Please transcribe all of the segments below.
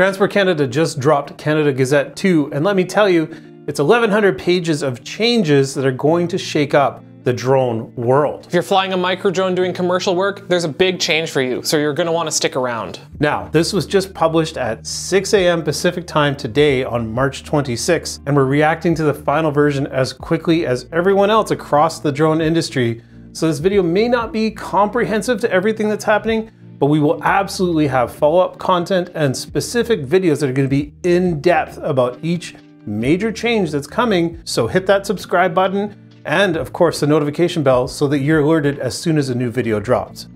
Transport Canada just dropped Canada Gazette II, and let me tell you, it's 1,100 pages of changes that are going to shake up the drone world. If you're flying a micro drone doing commercial work, there's a big change for you, so you're gonna wanna stick around. Now, this was just published at 6 a.m. Pacific time today on March 26, and we're reacting to the final version as quickly as everyone else across the drone industry. So this video may not be comprehensive to everything that's happening, but we will absolutely have follow-up content and specific videos that are gonna be in depth about each major change that's coming. So hit that subscribe button and of course the notification bell so that you're alerted as soon as a new video drops.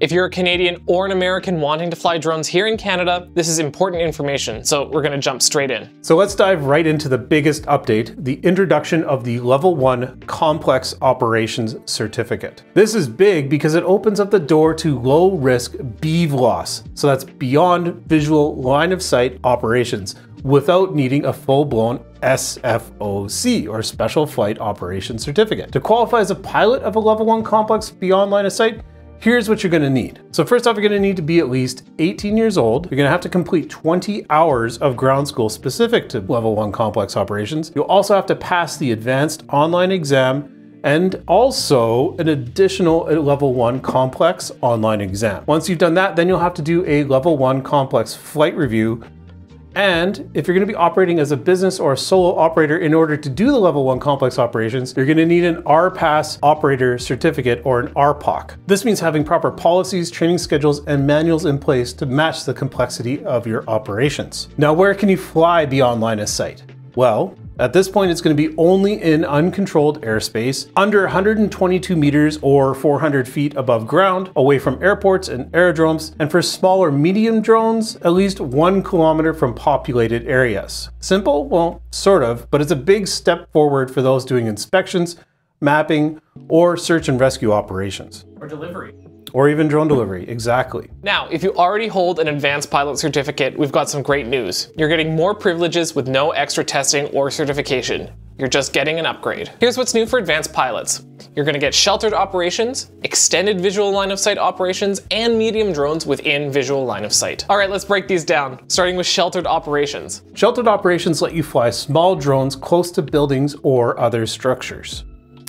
If you're a Canadian or an American wanting to fly drones here in Canada, this is important information, so we're gonna jump straight in. So let's dive right into the biggest update, the introduction of the Level 1 Complex Operations Certificate. This is big because it opens up the door to low-risk BVLOS, so that's Beyond Visual Line of Sight Operations, without needing a full-blown SFOC, or Special Flight Operations Certificate. To qualify as a pilot of a Level 1 Complex Beyond Line of Sight, here's what you're gonna need. So first off, you're gonna need to be at least 18 years old. You're gonna have to complete 20 hours of ground school specific to Level 1 Complex Operations. You'll also have to pass the advanced online exam and also an additional Level 1 Complex online exam. Once you've done that, then you'll have to do a Level 1 Complex flight review. And if you're gonna be operating as a business or a solo operator, in order to do the Level 1 Complex Operations, you're gonna need an RPAS Operator Certificate, or an RPOC. This means having proper policies, training schedules, and manuals in place to match the complexity of your operations. Now, where can you fly beyond line of sight? Well, at this point, it's gonna be only in uncontrolled airspace, under 122 meters or 400 feet above ground, away from airports and aerodromes, and for smaller medium drones, at least 1 kilometer from populated areas. Simple? Well, sort of, but it's a big step forward for those doing inspections, mapping, or search and rescue operations. Or delivery. Or even drone delivery, exactly. Now, if you already hold an advanced pilot certificate, we've got some great news. You're getting more privileges with no extra testing or certification. You're just getting an upgrade. Here's what's new for advanced pilots. You're gonna get sheltered operations, extended visual line of sight operations, and medium drones within visual line of sight. All right, let's break these down, starting with sheltered operations. Sheltered operations let you fly small drones close to buildings or other structures.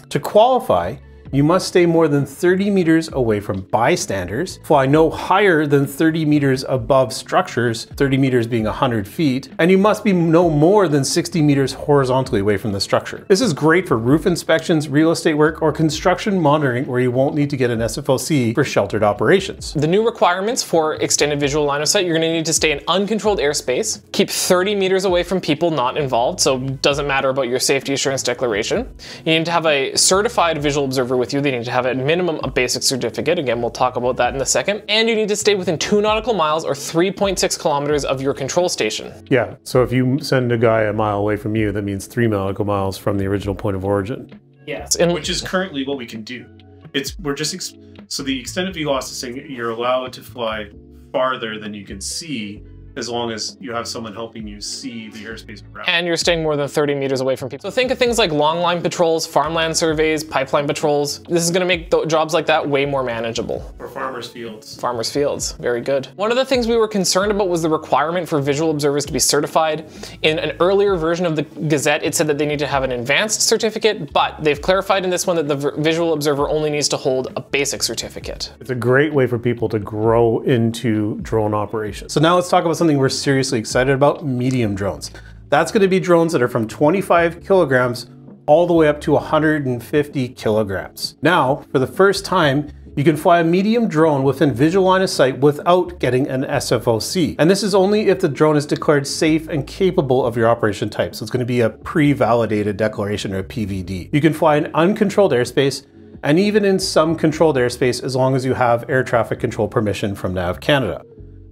To qualify, you must stay more than 30 meters away from bystanders, fly no higher than 30 meters above structures, 30 meters being 100 feet, and you must be no more than 60 meters horizontally away from the structure. This is great for roof inspections, real estate work, or construction monitoring where you won't need to get an SFOC for sheltered operations. The new requirements for extended visual line of sight, you're gonna need to stay in uncontrolled airspace, keep 30 meters away from people not involved, so it doesn't matter about your safety assurance declaration. You need to have a certified visual observer with you. They need to have at minimum a basic certificate. Again, we'll talk about that in a second. And you need to stay within 2 nautical miles or 3.6 kilometers of your control station. Yeah, so if you send a guy a mile away from you, that means 3 nautical miles from the original point of origin. Yes, and which is currently what we can do. So the extended VLOS is saying you're allowed to fly farther than you can see, as long as you have someone helping you see the airspace around. And you're staying more than 30 meters away from people. So think of things like longline patrols, farmland surveys, pipeline patrols. This is gonna make jobs like that way more manageable. Or farmers' fields. Farmers' fields, very good. One of the things we were concerned about was the requirement for visual observers to be certified. In an earlier version of the Gazette, it said that they need to have an advanced certificate, but they've clarified in this one that the visual observer only needs to hold a basic certificate. It's a great way for people to grow into drone operations. So now let's talk about something we're seriously excited about, medium drones. That's gonna be drones that are from 25 kilograms all the way up to 150 kilograms. Now, for the first time, you can fly a medium drone within visual line of sight without getting an SFOC. And this is only if the drone is declared safe and capable of your operation type. So it's gonna be a pre-validated declaration, or a PVD. You can fly in uncontrolled airspace, and even in some controlled airspace, as long as you have air traffic control permission from NAV Canada.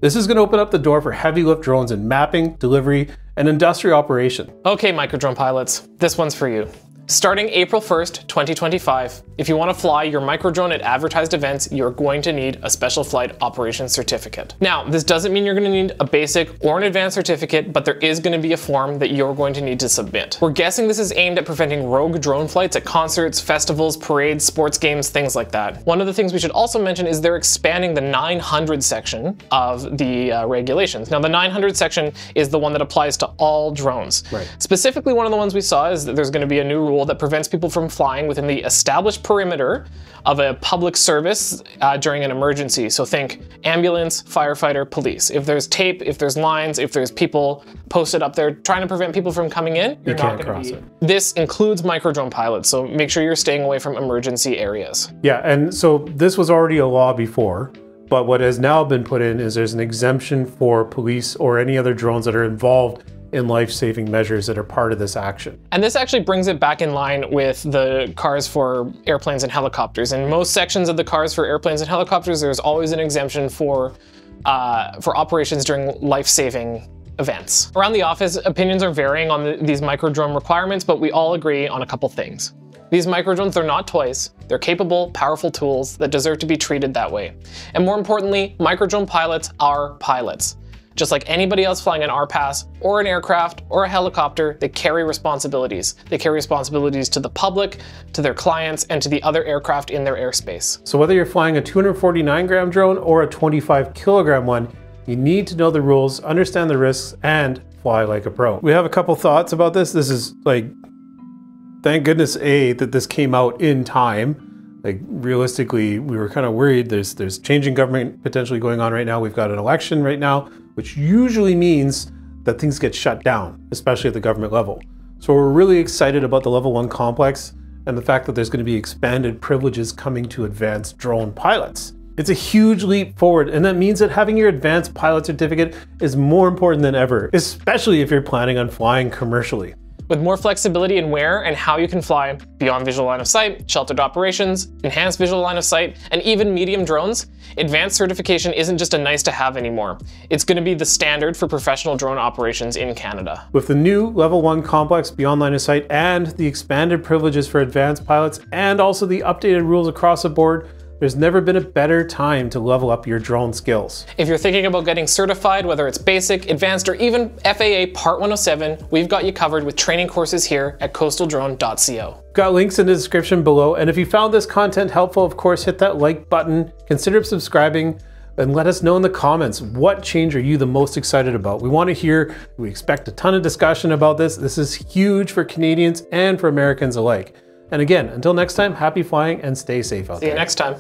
This is gonna open up the door for heavy lift drones in mapping, delivery, and industrial operation. Okay, microdrone pilots, this one's for you. Starting April 1st, 2025, if you want to fly your microdrone at advertised events, you're going to need a special flight operations certificate. Now, this doesn't mean you're going to need a basic or an advanced certificate, but there is going to be a form that you're going to need to submit. We're guessing this is aimed at preventing rogue drone flights at concerts, festivals, parades, sports games, things like that. One of the things we should also mention is they're expanding the 900 section of the regulations. Now, the 900 section is the one that applies to all drones. Right. Specifically, one of the ones we saw is that there's going to be a new rule that prevents people from flying within the established perimeter of a public service during an emergency. So think ambulance, firefighter, police. If there's tape, if there's lines, if there's people posted up there trying to prevent people from coming in, you can't cross it. This includes microdrone pilots, so make sure you're staying away from emergency areas. Yeah, and so this was already a law before, but what has now been put in is there's an exemption for police or any other drones that are involved in life-saving measures that are part of this action. And this actually brings it back in line with the cars for airplanes and helicopters. In most sections of the cars for airplanes and helicopters, there's always an exemption for operations during life-saving events. Around the office, opinions are varying on these microdrone requirements, but we all agree on a couple things. These microdrones are not toys. They're capable, powerful tools that deserve to be treated that way. And more importantly, microdrone pilots are pilots. Just like anybody else flying an RPAS or an aircraft or a helicopter, they carry responsibilities. They carry responsibilities to the public, to their clients, and to the other aircraft in their airspace. So whether you're flying a 249-gram drone or a 25-kilogram one, you need to know the rules, understand the risks, and fly like a pro. We have a couple thoughts about this. This is like, thank goodness, A, that this came out in time. Like realistically, we were kind of worried. There's changing government potentially going on right now. We've got an election right now, which usually means that things get shut down, especially at the government level. So we're really excited about the level one complex and the fact that there's going to be expanded privileges coming to advanced drone pilots. It's a huge leap forward, and that means that having your advanced pilot certificate is more important than ever, especially if you're planning on flying commercially. With more flexibility in where and how you can fly beyond visual line of sight, sheltered operations, enhanced visual line of sight, and even medium drones, advanced certification isn't just a nice to have anymore. It's going to be the standard for professional drone operations in Canada. With the new level one complex beyond line of sight and the expanded privileges for advanced pilots and also the updated rules across the board, there's never been a better time to level up your drone skills. If you're thinking about getting certified, whether it's basic, advanced, or even FAA Part 107, we've got you covered with training courses here at CoastalDrone.co. Got links in the description below, and if you found this content helpful, of course, hit that like button, consider subscribing, and let us know in the comments, what change are you the most excited about? We want to hear, we expect a ton of discussion about this. This is huge for Canadians and for Americans alike. And again, until next time, happy flying and stay safe out there. See you next time.